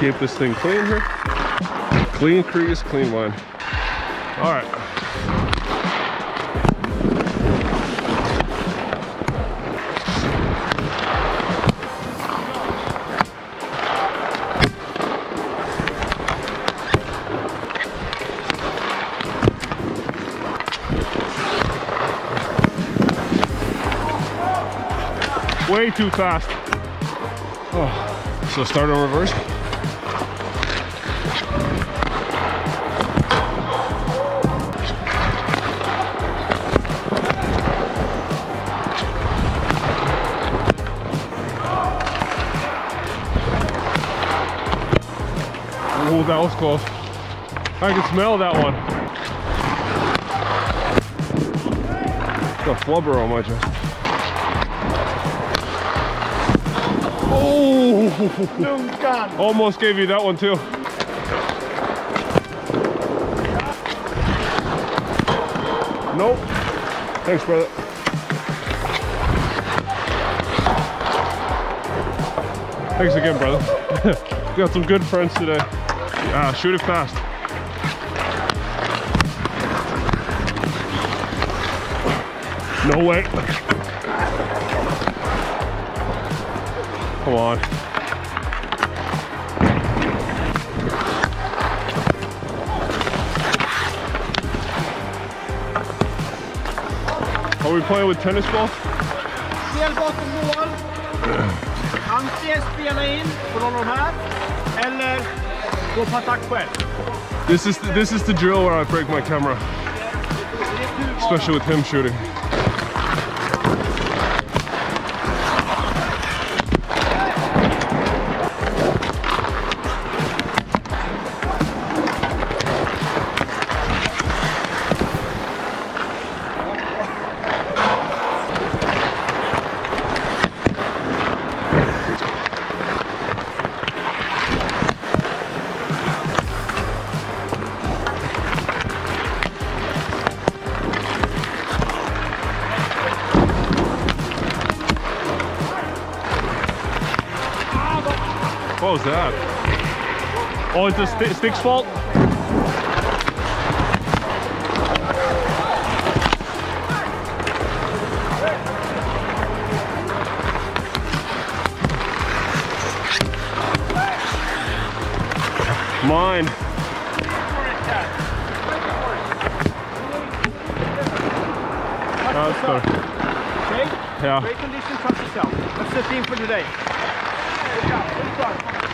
Keep this thing clean here. Clean crease, clean line. All right. Way too fast. Oh, so start on reverse. Oh, that was close. I can smell that one. Got flubber on my chest. Oh, no, God. Almost gave you that one too. Nope. Thanks, brother. Thanks again, brother. Got some good friends today. Ah, shoot it fast. No way. Come on. Are we playing with tennis balls? This is the drill where I break my camera, especially with him shooting. What was that? Oh, it's a stick's fault? Mine. That's good. Okay? Yeah. Great condition, trust yourself. That's the theme for today. Good job. Good start.